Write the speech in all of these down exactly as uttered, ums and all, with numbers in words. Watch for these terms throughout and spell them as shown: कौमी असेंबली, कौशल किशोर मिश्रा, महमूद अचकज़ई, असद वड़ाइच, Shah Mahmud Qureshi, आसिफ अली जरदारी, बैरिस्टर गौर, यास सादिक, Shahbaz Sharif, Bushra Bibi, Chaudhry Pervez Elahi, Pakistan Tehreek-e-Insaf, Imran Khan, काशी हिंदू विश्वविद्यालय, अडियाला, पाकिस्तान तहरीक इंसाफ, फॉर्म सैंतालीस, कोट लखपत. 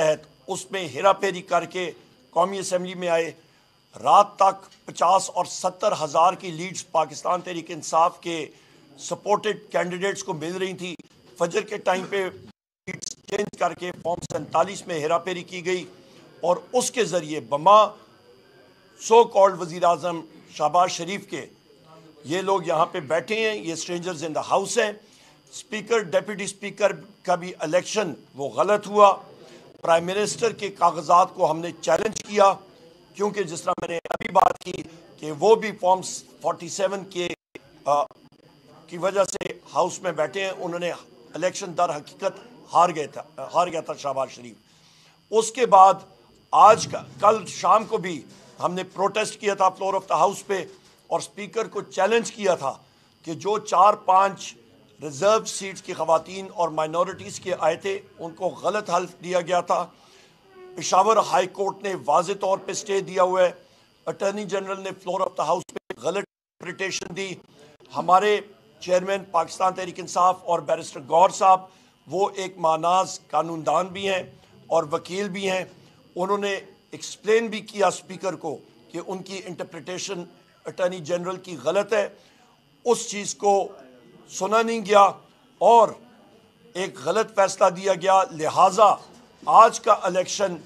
उसमें हेरा फेरी करके कौमी असम्बली में आए। रात तक पचास और सत्तर हज़ार की लीड्स पाकिस्तान तहरीक इंसाफ के सपोर्टेड कैंडिडेट्स को मिल रही थी। फजर के टाइम पे लीड्स चेंज करके फॉर्म सैंतालीस में हेरा फेरी की गई और उसके ज़रिए बमा सो कॉल्ड वज़ीर आज़म शहबाज शरीफ के, ये लोग यहाँ पे बैठे हैं, ये स्ट्रेंजर्स इन द हाउस हैं। स्पीकर, डेप्यूटी स्पीकर का भी इलेक्शन वो गलत हुआ। प्राइम मिनिस्टर के कागजात को हमने चैलेंज किया क्योंकि जिस तरह मैंने अभी बात की कि वो भी फॉर्म्स सैंतालीस के आ, की वजह से हाउस में बैठे हैं। उन्होंने इलेक्शन दर हकीकत हार गया था हार गया था शहबाज शरीफ। उसके बाद आज का कल शाम को भी हमने प्रोटेस्ट किया था फ्लोर ऑफ द हाउस पे और स्पीकर को चैलेंज किया था कि जो चार पाँच रिज़र्व सीट्स की ख़वातीन और माइनॉरिटीज़ के आए थे उनको गलत हल्फ दिया गया था। पेशावर हाई कोर्ट ने वाज़े तौर पे स्टे दिया हुआ है। अटर्नी जनरल ने फ्लोर ऑफ द हाउस पे गलत इंटरप्रिटेशन दी। हमारे चेयरमैन पाकिस्तान तहरीक इंसाफ और बैरिस्टर गौर साहब, वो एक मानाज कानूनदान भी हैं और वकील भी हैं, उन्होंने एक्सप्लेन भी किया स्पीकर को कि उनकी इंटरप्रिटेशन अटर्नी जनरल की गलत है। उस चीज़ को सुना नहीं गया और एक गलत फैसला दिया गया। लिहाजा आज का इलेक्शन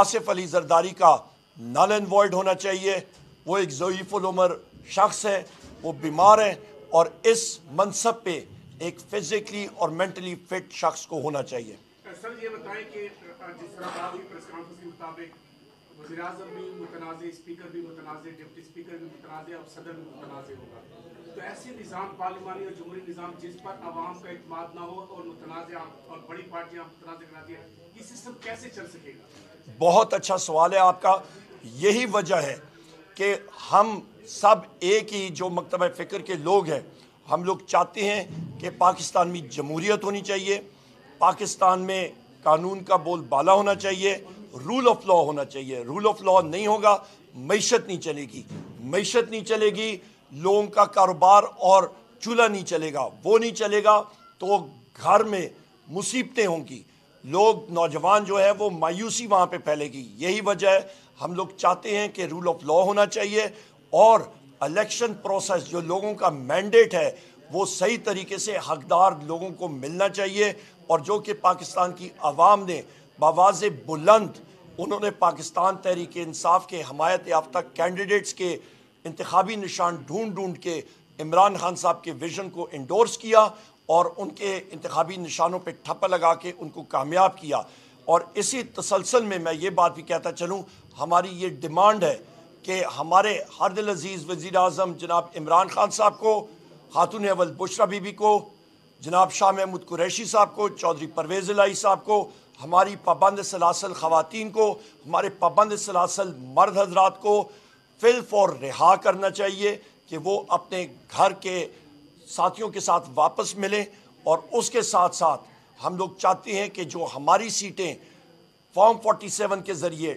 आसिफ अली जरदारी का नल एंड वॉइड होना चाहिए। वो एक ज़ईफुल उमर शख्स है, वो बीमार है और इस मनसब पे एक फिज़िकली और मेंटली फिट शख्स को होना चाहिए। सर ये बताएं कि जिस तरह की प्रेस कॉन्फ्रेंस के मुताबिक वज़ीर आज़म भी मुतनाज़े, स्पीकर भी मुतनाज़े, डिप्टी स्पीकर भी मुतनाज़े, अब सदर भी मुतनाज़े होगा, तो ऐसे निज़ाम पार्लिमानी और जमहूरी निज़ाम जिस पर आवाम का इतमाद ना हो और मुतनाज़े और बड़ी पार्टियाँ मुतनाज़े कराती हैं, ये सिस्टम कैसे चल सकेगा? बहुत अच्छा सवाल है आपका। यही वजह है कि हम सब एक ही जो मकतबा फ़िक्र के लोग हैं, हम लोग चाहते हैं कि पाकिस्तान में जमहूरियत होनी चाहिए, पाकिस्तान में कानून का बोलबाला होना चाहिए, रूल ऑफ लॉ होना चाहिए। रूल ऑफ लॉ नहीं होगा मैशत नहीं चलेगी, मैशत नहीं चलेगी लोगों का कारोबार और चूल्हा नहीं चलेगा, वो नहीं चलेगा तो घर में मुसीबतें होंगी, लोग नौजवान जो है वो मायूसी वहाँ पे फैलेगी। यही वजह है हम लोग चाहते हैं कि रूल ऑफ लॉ होना चाहिए और इलेक्शन प्रोसेस जो लोगों का मैंडेट है वो सही तरीके से हकदार लोगों को मिलना चाहिए और जो कि पाकिस्तान की आवाम ने बावाज़ बुलंद उन्होंने पाकिस्तान तहरीक इंसाफ के हमायत याफ्ता कैंडिडेट्स के इंतखाबी निशान ढूंढ ढूंढ के इमरान खान साहब के विजन को इंडोर्स किया और उनके इंतखाबी निशानों पर ठप्पा लगा के उनको कामयाब किया। और इसी तसलसल में मैं ये बात भी कहता चलूँ, हमारी ये डिमांड है कि हमारे हर दिल अजीज़ वज़ीर आज़म जनाब इमरान खान साहब को, खातून अवल बुशरा बीबी को, जनाब शाह महमूद कुरैशी साहब को, चौधरी परवेज़ इलाही साहब को, हमारी पाबंद सलासल ख़वातीन को, हमारे पाबंद सलासल मर्द हजरात को फिल फौर रिहा करना चाहिए कि वो अपने घर के साथियों के साथ वापस मिलें। और उसके साथ साथ हम लोग चाहते हैं कि जो हमारी सीटें फॉर्म सैंतालीस के ज़रिए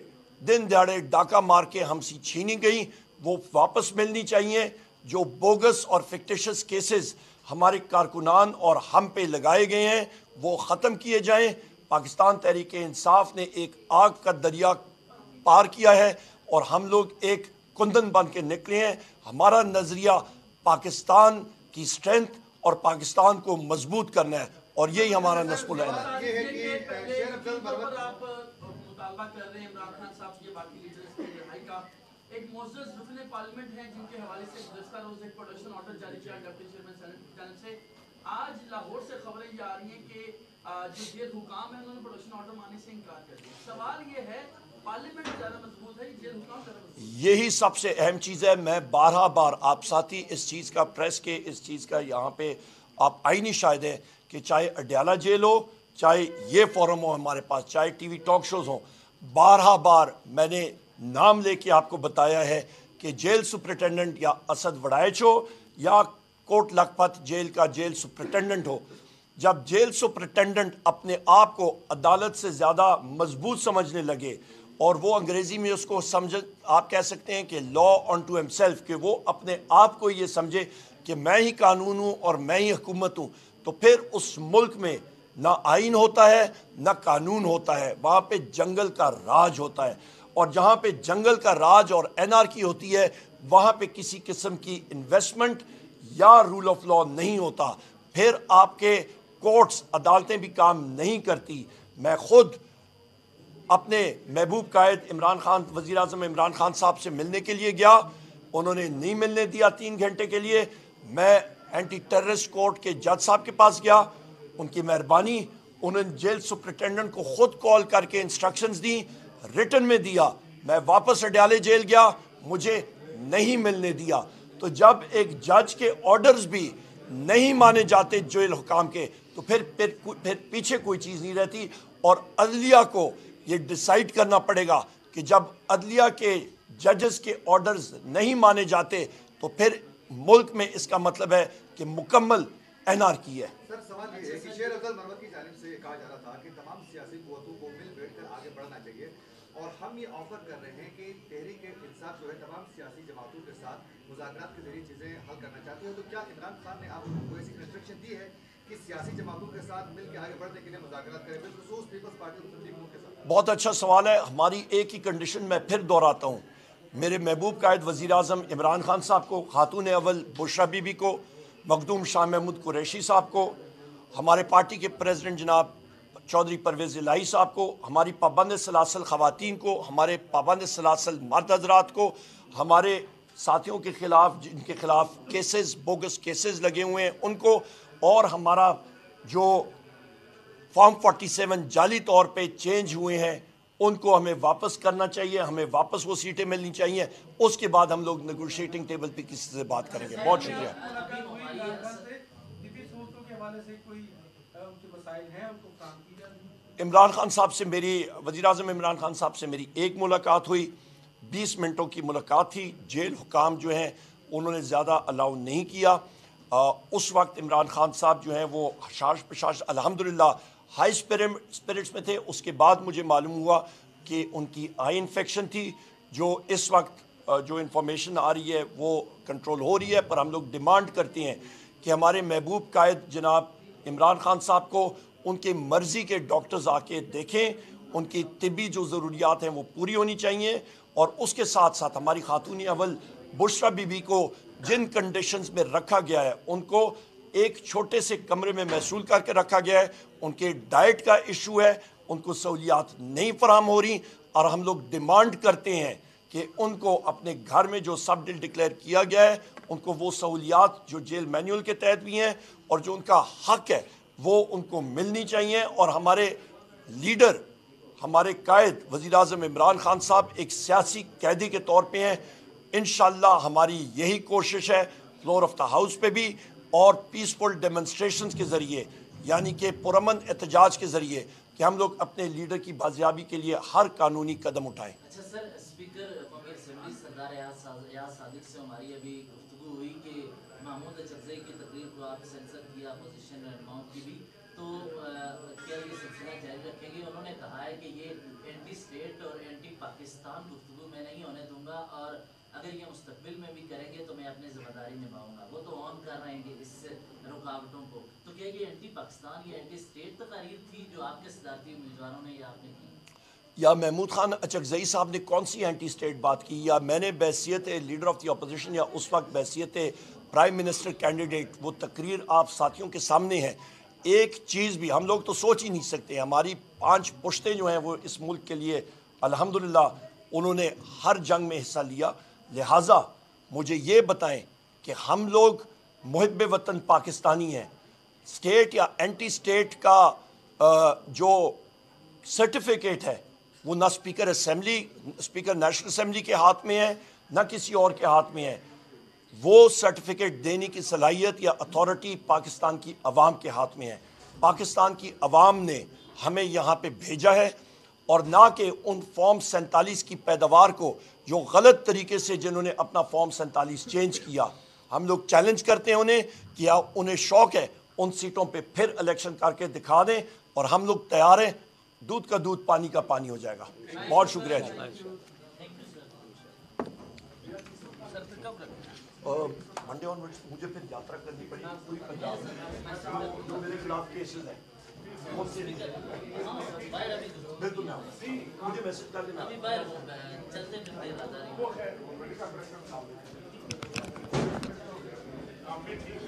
दिन दहाड़े डाका मार के हमसे छीनी गई वो वापस मिलनी चाहिए। जो बोगस और फिक्टिशियस केसेस हमारे कारकुनान और हम पे लगाए गए हैं वो ख़त्म किए जाएं। पाकिस्तान तहरीक इंसाफ ने एक आग का दरिया पार किया है और हम लोग एक कुंदन बन के निकले हैं। हमारा नज़रिया पाकिस्तान की स्ट्रेंथ और पाकिस्तान को मजबूत करना है और यही हमारा नस्ल है। एक मौजूद रुकने पार्लियामेंट है जिनके हवाले से गुज़श्ता रोज़ एक प्रोडक्शन ऑर्डर जारी किया डिप्टी चेयरमैन सेनेट की जानिब से। आज लाहौर से खबरें ये आ रही हैं कि जो जेल हुकाम है उन्होंने प्रोडक्शन ऑर्डर मानने से इनकार कर दिया। सवाल ये है पार्लियामेंट ज़्यादा मजबूत है जेल हुकाम ज़्यादा? यही सबसे अहम चीज़ है। मैं बारह बार आप साथी इस चीज़ का, प्रेस के इस चीज़ का यहाँ पे आप आईनी शायद हैं कि चाहे अडियाला जेल हो, चाहे ये फोरम हो हमारे पास, चाहे टी वी टॉक शोज़ हों, बारह बार मैंने नाम लेके आपको बताया है कि जेल सुपरिटेंडेंट या असद वड़ाइच हो या कोट लखपत जेल का जेल सुपरिटेंडेंट हो। जब जेल सुपरिटेंडेंट अपने आप को अदालत से ज़्यादा मजबूत समझने लगे और वो अंग्रेज़ी में उसको समझ आप कह सकते हैं कि law unto himself, कि वो अपने आप को ये समझे कि मैं ही कानून हूँ और मैं ही हुकूमत हूँ, तो फिर उस मुल्क में ना आइन होता है ना कानून होता है, वहाँ पे जंगल का राज होता है। और जहाँ पे जंगल का राज और एनआरकी होती है वहाँ पे किसी किस्म की इन्वेस्टमेंट या रूल ऑफ लॉ नहीं होता। फिर आपके कोर्ट्स अदालतें भी काम नहीं करती। मैं ख़ुद अपने महबूब कायद इमरान खान वज़ीर आज़म इमरान खान साहब से मिलने के लिए गया, उन्होंने नहीं मिलने दिया तीन घंटे के लिए। मैं एंटी टेररिस्ट कोर्ट के जज साहब के पास गया, उनकी मेहरबानी, उन्होंने जेल सुप्रिटेंडेंट को ख़ुद कॉल करके इंस्ट्रक्शंस दी, रिटन में दिया। मैं वापस अडियाले जेल गया, मुझे नहीं मिलने दिया। तो जब एक जज के ऑर्डर्स भी नहीं माने जाते जेल हुकाम के, तो फिर फिर फिर पीछे कोई चीज़ नहीं रहती। और अदलिया को ये डिसाइड करना पड़ेगा कि जब अदलिया के जजेस के ऑर्डर्स नहीं माने जाते तो फिर मुल्क में इसका मतलब है कि मुकम्मल एनआरकी है। सर, सवाल ये है कि शेर अफजल मरवत की जानिब से कहा जा रहा था कि तमाम सियासी क़ुव्वतों को मिल बैठकर आगे बढ़ना चाहिए, और हम ये ऑफर कर रहे हैं कि तहरीक इंसाफ जो है तमाम सियासी जमातों के साथ मुज़ाकरात के जरिए चीज़ें हल करना चाहती है। तो क्या इमरान खान ने आप लोगों को ऐसी इंस्ट्रक्शन दी है कि सियासी जमातों के साथ मिलकर आगे बढ़ने के लिए मुज़ाकरात करें, बिलख़ुसूस पीपल्स पार्टी मुस्लिम लीग के साथ? बहुत अच्छा सवाल है। हमारी एक ही कंडीशन मैं फिर दोहराता हूँ, मेरे महबूब कायद वज़ीर आज़म इमरान खान साहब को, खातून अव्वल बुशरा बीबी को, मखदूम शाह महमूद कुरैशी साहब को, हमारे पार्टी के प्रेसिडेंट जनाब चौधरी परवेज़ इलाही साहब को, हमारी पाबंद सलासल ख़वातीन को, हमारे पाबंद सलासल मर्द हज़रात को, हमारे साथियों के ख़िलाफ़ जिनके ख़िलाफ़ केसेस बोगस केसेस लगे हुए हैं उनको, और हमारा जो फॉर्म फोर्टी सेवन जाली तौर पर चेंज हुए हैं उनको हमें वापस करना चाहिए, हमें वापस वो सीटें मिलनी चाहिए। उसके बाद हम लोग नेगोशिएटिंग टेबल पे किसी से बात करेंगे। बहुत शुक्रिया। इमरान खान साहब से मेरी वज़ीर आज़म इमरान खान साहब से मेरी एक मुलाकात हुई, बीस मिनटों की मुलाकात थी। जेल हुकाम जो हैं उन्होंने ज़्यादा अलाउ नहीं किया। आ, उस वक्त इमरान खान साहब जो हैं वो हशाश पशाश अल्हम्दुलिल्लाह हाई स्पिरिट्स में थे। उसके बाद मुझे मालूम हुआ कि उनकी आई इन्फेक्शन थी, जो इस वक्त जो इन्फॉर्मेशन आ रही है वो कंट्रोल हो रही है, पर हम लोग डिमांड करते हैं कि हमारे महबूब कायद जनाब इमरान खान साहब को उनके मर्ज़ी के डॉक्टर्स आके देखें, उनकी तिब्बी जो ज़रूरियात हैं वो पूरी होनी चाहिए। और उसके साथ साथ हमारी खातून अव्वल बुशरा बीबी को जिन कंडीशंस में रखा गया है उनको एक छोटे से कमरे में महसूल करके रखा गया है। उनके डाइट का इशू है, उनको सहूलियात नहीं फराहम हो रही, और हम लोग डिमांड करते हैं कि उनको अपने घर में जो सब डील डिक्लेयर किया गया है उनको वो सहूलियात जो जेल मैनुअल के तहत भी हैं और जो उनका हक है वो उनको मिलनी चाहिए। और हमारे लीडर हमारे कायद वज़ीर आज़म इमरान खान साहब एक सियासी कैदी के तौर पर हैं। इंशाअल्लाह हमारी यही कोशिश है फ्लोर ऑफ द हाउस पर भी और पीसफुल डेमोंस्ट्रेशंस के ज़रिए, यानी कि पुरअमन एहतजाज के ज़रिए, कि हम लोग अपने लीडर की बाजियाबी के लिए हर कानूनी कदम उठाएँ। अच्छा सर, स्पीकर कौमी असेंबली सरदार यास सादिक से हमारी अभी गुफ्तगू हुई कि महमूद अचकज़ई की तकरीर को आप सेंसर किया, अपोजिशन रहनुमाओं की भी, तो क्या ये सिलसिला जारी रखेंगे? उन्होंने कहा है कि ये एंटी स्टेट और एंटी पाकिस्तान गुफ्तगू मैं नहीं होने दूंगा, और अगर ये मुस्तकबिल में भी करेंगे तो मैं अपनी जिम्मेदारी निभाऊंगा। वो तो ऑन कर रहे हैं इस रुकावटों को, तो क्या ये एंटी पाकिस्तान या एंटी स्टेट तकारीर थी जो आपके सदारती उम्मीदवारों ने या आपने की, या महमूद खान अचकज़ई साहब ने कौन सी एंटी स्टेट बात की, या मैंने बैसियत लीडर ऑफ द अपोजिशन या उस वक्त बैसियत प्राइम मिनिस्टर कैंडिडेट वो तकरीर आप साथियों के सामने है। एक चीज़ भी हम लोग तो सोच ही नहीं सकते। हमारी पाँच पुश्तें जो हैं वो इस मुल्क के लिए अल्हम्दुलिल्लाह उन्होंने हर जंग में हिस्सा लिया। लिहाजा मुझे ये बताएं कि हम लोग मुहिब्बे वतन पाकिस्तानी हैं। स्टेट या एंटी स्टेट का जो सर्टिफिकेट है वो ना speaker assembly speaker national assembly के हाथ में है ना किसी और के हाथ में है। वो सर्टिफिकेट देने की सलाहियत या अथॉरिटी पाकिस्तान की आवाम के हाथ में है। पाकिस्तान की आवाम ने हमें यहाँ पे भेजा है, और ना कि उन फॉर्म सैंतालीस की पैदावार को जो गलत तरीके से जिन्होंने अपना फॉर्म सैंतालीस चेंज किया। हम लोग चैलेंज करते हैं उन्हें कि आप उन्हें शौक़ है उन सीटों पे फिर इलेक्शन करके दिखा दें, और हम लोग तैयार हैं। दूध का दूध पानी का पानी हो जाएगा। बहुत शुक्रिया जी। मंडे ऑनवर्ड्स मुझे फिर यात्रा करनी पड़ेगी पूरी पंजाब में, जो मेरे खिलाफ केसेज हैं। बिल्कुल ना मुझे मैसेज कर देना। चलते